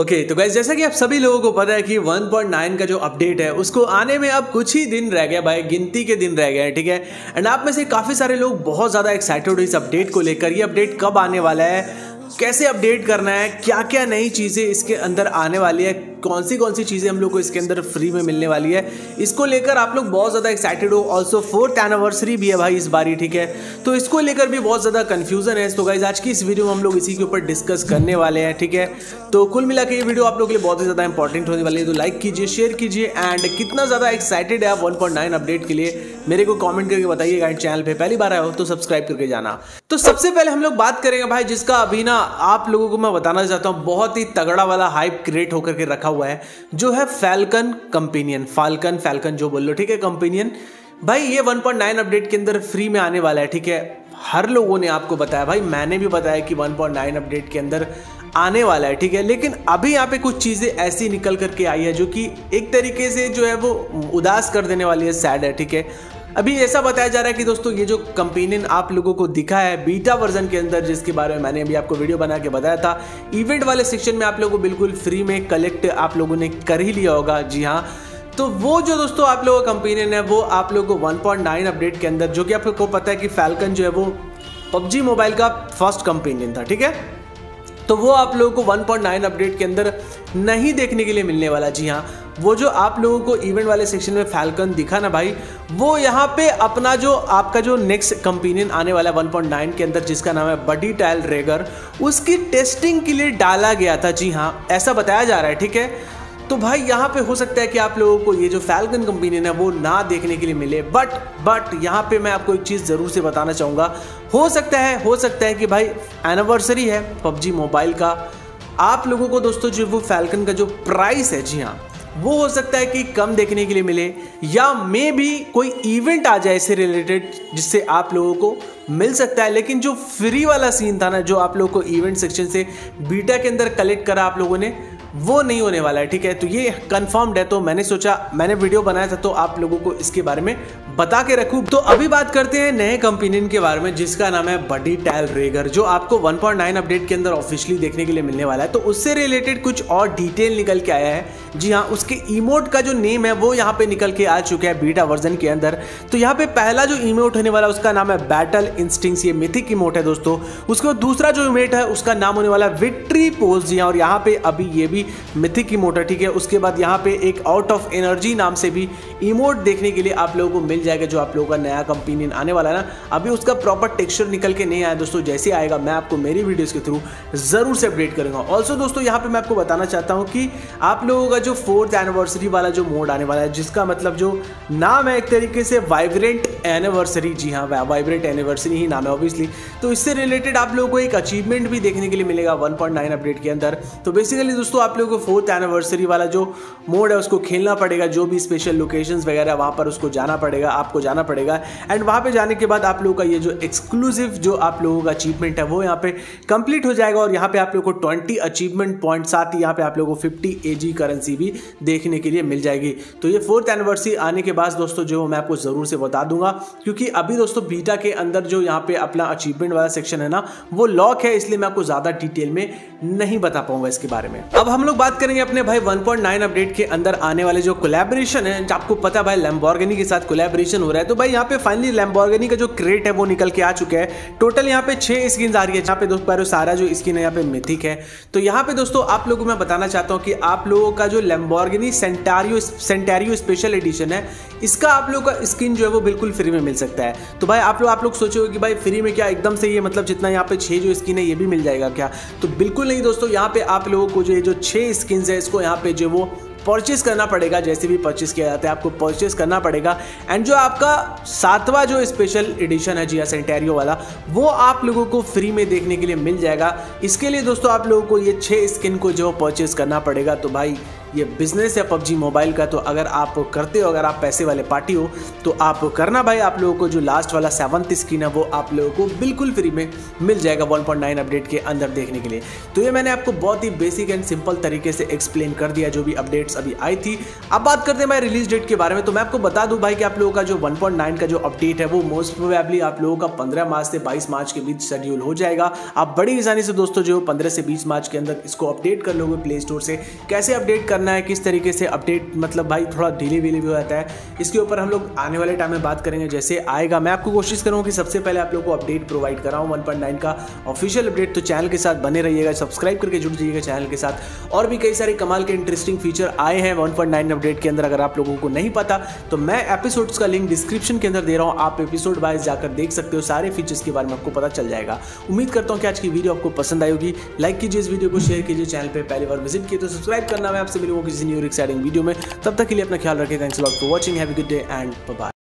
Okay, तो guys जैसा कि आप सभी लोगों को पता है कि 1.9 का जो अपडेट है उसको आने में अब कुछ ही दिन रह गया भाई, गिनती के दिन रह गए हैं, ठीक है। एंड आप में से काफ़ी सारे लोग बहुत ज़्यादा एक्साइटेड हो इस अपडेट को लेकर, ये अपडेट कब आने वाला है, कैसे अपडेट करना है, क्या क्या नई चीज़ें इसके अंदर आने वाली है, कौन सी चीज़ें हम लोग को इसके अंदर फ्री में मिलने वाली है, इसको लेकर आप लोग बहुत ज़्यादा एक्साइटेड हो। ऑल्सो 4th एनिवर्सरी भी है भाई इस बारी, ठीक है, तो इसको लेकर भी बहुत ज़्यादा कन्फ्यूजन है। तो गाइज आज की इस वीडियो में हम लोग इसी के ऊपर डिस्कस करने वाले हैं, ठीक है। तो कुल मिला के ये वीडियो आप लोग के लिए बहुत ही ज़्यादा इंपॉर्टेंट होने वाली है, तो लाइक कीजिए, शेयर कीजिए एंड कितना ज़्यादा एक्साइटेड है आप 1.9 अपडेट के लिए मेरे को कॉमेंट करके बताइएगा। एंड चैनल पर पहली बार आए हो तो सब्सक्राइब करके जाना। तो सबसे पहले हम लोग बात करेंगे भाई जिसका अभी ना आप लोगों को मैं बताना चाहता हूँ बहुत ही तगड़ा वाला हाइप क्रिएट होकर के रखा हुआ है, जो है फैल्कन कंपेनियन, फैल्कन जो बोल लो, ठीक है, कंपेनियन भाई। ये 1.9 अपडेट के अंदर फ्री में आने वाला है, ठीक है। हर लोगों ने आपको बताया भाई, मैंने भी बताया कि 1.9 अपडेट के अंदर आने वाला है, ठीक है। लेकिन अभी यहाँ पे कुछ चीज़ें ऐसी निकल करके आई है जो कि एक तरीके से जो है वो उदास कर देने वाली है, सैड है, ठीक है। अभी ऐसा बताया जा रहा है कि दोस्तों ये जो कंपेनियन आप लोगों को दिखा है बीटा वर्जन के अंदर, जिसके बारे में मैंने अभी आपको वीडियो बना के बताया था, इवेंट वाले सेक्शन में आप लोगों को बिल्कुल फ्री में कलेक्ट आप लोगों ने कर ही लिया होगा, जी हाँ। तो वो जो दोस्तों आप लोगों का कंपेनियन है वो आप लोगों को 1.9 अपडेट के अंदर, जो कि आप लोग को पता है कि फैल्कन जो है वो PUBG मोबाइल का फर्स्ट कंपेनियन था, ठीक है, तो वो आप लोगों को 1.9 अपडेट के अंदर नहीं देखने के लिए मिलने वाला, जी हाँ। वो जो आप लोगों को इवेंट वाले सेक्शन में फैल्कन दिखा ना भाई, वो यहाँ पे अपना जो आपका जो नेक्स्ट कंपेनियन आने वाला है 1.9 के अंदर, जिसका नाम है बडी टाइल रेगर, उसकी टेस्टिंग के लिए डाला गया था, जी हाँ, ऐसा बताया जा रहा है, ठीक है। तो भाई यहाँ पे हो सकता है कि आप लोगों को ये जो फैल्कन कंपेनियन है वो ना देखने के लिए मिले, बट यहाँ पे मैं आपको एक चीज़ ज़रूर से बताना चाहूँगा, हो सकता है कि भाई एनिवर्सरी है PUBG मोबाइल का, आप लोगों को दोस्तों जो वो फैल्कन का जो प्राइस है, जी हाँ, वो हो सकता है कि कम देखने के लिए मिले, या मे भी कोई इवेंट आ जाए इससे रिलेटेड जिससे आप लोगों को मिल सकता है। लेकिन जो फ्री वाला सीन था ना, जो आप लोगों को इवेंट सेक्शन से बीटा के अंदर कलेक्ट करा आप लोगों ने, वो नहीं होने वाला है, ठीक है। तो ये कंफर्म्ड है, तो मैंने सोचा, मैंने वीडियो बनाया था तो आप लोगों को इसके बारे में बता के रखूँ। तो अभी बात करते हैं नए कंपेनियन के बारे में, जिसका नाम है बडी टाइल रेगर, जो आपको 1.9 अपडेट के अंदर ऑफिशियली देखने के लिए मिलने वाला है। तो उससे रिलेटेड कुछ और डिटेल निकल के आया है, जी हाँ। उसके इमोट का जो नेम है वो यहाँ पे निकल के आ चुका है बीटा वर्जन के अंदर। तो यहाँ पे पहला जो इमोट होने वाला है उसका नाम है बैटल इंस्टिंक्ट्स, ये मिथिक इमोट है दोस्तों। उसके दूसरा जो इमोट है उसका नाम होने वाला है विक्ट्री पोज, जी हाँ, और यहाँ पे अभी ये भी मिथिक की मोटर, ठीक है। उसके बाद यहाँ पे एक आउट ऑफ एनर्जी नाम से भी इमोट देखने के लिए आप लोगों को मिल जाएगा, जो आप लोगों का नया कंपेनियन आने वाला है ना। अभी उसका प्रॉपर टेक्सचर निकल के नहीं आया दोस्तों, जैसे आएगा मैं आपको मेरी वीडियोस के थ्रू जरूर से अपडेट करूंगा। ऑल्सो दोस्तों यहाँ पे मैं आपको बताना चाहता हूँ कि आप लोगों का जो 4th एनिवर्सरी वाला जो मोड आने वाला है, जिसका मतलब जो नाम है एक तरीके से वाइब्रेंट एनिवर्सरी, जी हाँ, वाइब्रेंट एनिवर्सरी ही नाम है ऑब्वियसली। तो इससे रिलेटेड आप लोगों को एक अचीवमेंट भी देखने के लिए मिलेगा 1.9 अपडेट के अंदर। तो बेसिकली दोस्तों आप लोगों को 4th एनिवर्सरी वाला जो मोड है उसको खेलना पड़ेगा, जो भी स्पेशल लोकेशंस वगैरह वहाँ पर उसको जाना पड़ेगा, आपको जाना पड़ेगा। एंड वहाँ पे जाने के बाद आप लोगों का ये जो एक्सक्लूसिव जो आप लोगों का अचीवमेंट है वो यहाँ पे कंप्लीट हो जाएगा, और यहाँ पे आप लोगों को 20 अचीवमेंट पॉइंट, साथ ही यहाँ पे आप लोगों को 50 AG करेंसी भी देखने के लिए मिल जाएगी। तो ये 4th एनिवर्सरी आने के बाद दोस्तों जो मैं आपको ज़रूर से बता दूंगा, क्योंकि अभी दोस्तों बीटा के अंदर जो यहाँ पे अपना अचीवमेंट वाला सेक्शन है ना वो लॉक है, इसलिए मैं आपको ज़्यादा डिटेल में नहीं बता पाऊंगा इसके बारे में। अब हम लोग बात करेंगे अपने भाई 1.9 अपडेट के अंदर आने वाले जो कोलैबोरेशन है। आपको पता भाई Lamborghini के साथ कोलैबोरेशन हो रहा है, तो भाई यहाँ पे फाइनली Lamborghini का जो क्रेट है वो निकल के आ चुका है। टोटल यहाँ पे 6 स्किन आ रही है, जहाँ पे दोस्तों सारा जो स्किन है यहाँ पे मिथिक है। तो यहाँ पे दोस्तों आप लोगों को मैं बताना चाहता हूँ कि आप लोगों का जो Lamborghini सेंटारियो स्पेशल एडिशन है, इसका आप लोगों का स्किन जो है वो बिल्कुल फ्री में मिल सकता है। तो भाई आप लोग सोचोगे कि भाई फ्री में क्या एकदम से ये मतलब जितना यहाँ पे 6 जो स्किन है ये भी मिल जाएगा क्या? तो बिल्कुल नहीं दोस्तों, यहाँ पे आप लोगों को जो 6 स्किन्स है इसको यहाँ पे जो वो परचेस करना पड़ेगा, जैसे भी परचेस किया जाता है आपको परचेस करना पड़ेगा। एंड जो आपका 7वां जो स्पेशल एडिशन है जिया सेंटेरियो वाला, वो आप लोगों को फ्री में देखने के लिए मिल जाएगा। इसके लिए दोस्तों आप लोगों को ये 6 स्किन को जो परचेस करना पड़ेगा। तो भाई ये बिजनेस है PUBG मोबाइल का, तो अगर आप करते हो, अगर आप पैसे वाले पार्टी हो तो आप करना भाई, आप लोगों को जो लास्ट वाला 7th स्किन है वो आप लोगों को बिल्कुल फ्री में मिल जाएगा 1.9 अपडेट के अंदर देखने के लिए। तो ये मैंने आपको बहुत ही बेसिक एंड सिंपल तरीके से एक्सप्लेन कर दिया जो भी अपडेट अपडेट्स अभी आई थी। अब बात करते हैं भाई रिलीज डेट के बारे में, तो मैं आपको बता दूं भाई कि आप लोगों का जो 1.9 का जो अपडेट है वो मोस्ट प्रोबेबली आप लोगों का 15 मार्च से 22 मार्च के बीच शेड्यूल हो जाएगा। आप बड़ी आसानी से दोस्तों जो 15 से 20 मार्च के अंदर इसको अपडेट कर लोगे प्ले स्टोर से। कैसे अपडेट करना है, किस तरीके से अपडेट, मतलब भाई थोड़ा ढीले वीले भी हो जाता है, इसके ऊपर हम लोग आने वाले टाइम में बात करेंगे जैसे आएगा। मैं आपको कोशिश करूँगा कि सबसे पहले आप लोग को अपडेट प्रोवाइड कराऊँ 1.9 का ऑफिशियल अपडेट। तो चैनल के साथ बने रहिएगा, सब्सक्राइब करके जुड़ जाइएगा चैनल के साथ। और भी कई सारे कमाल के इंटरेस्टिंग फीचर आए हैं 1.9 अपडेट के अंदर, अगर आप लोगों को नहीं पता तो मैं एपिसोड्स का लिंक डिस्क्रिप्शन के अंदर दे रहा हूं, आप एपिसोड वाइज जाकर देख सकते हो, सारे फीचर्स के बारे में आपको पता चल जाएगा। उम्मीद करता हूं कि आज की वीडियो आपको पसंद आई होगी। लाइक कीजिए इस वीडियो को, शेयर कीजिए, चैनल पर पहली बार विजिट किए तो सब्सक्राइब करना। मैं आपसे मिलूंगा किसी न्यू एक्साइटिंग वीडियो में, तब तक के लिए अपना ख्याल रखें। Thanks a lot for watching, have a good day and bye bye.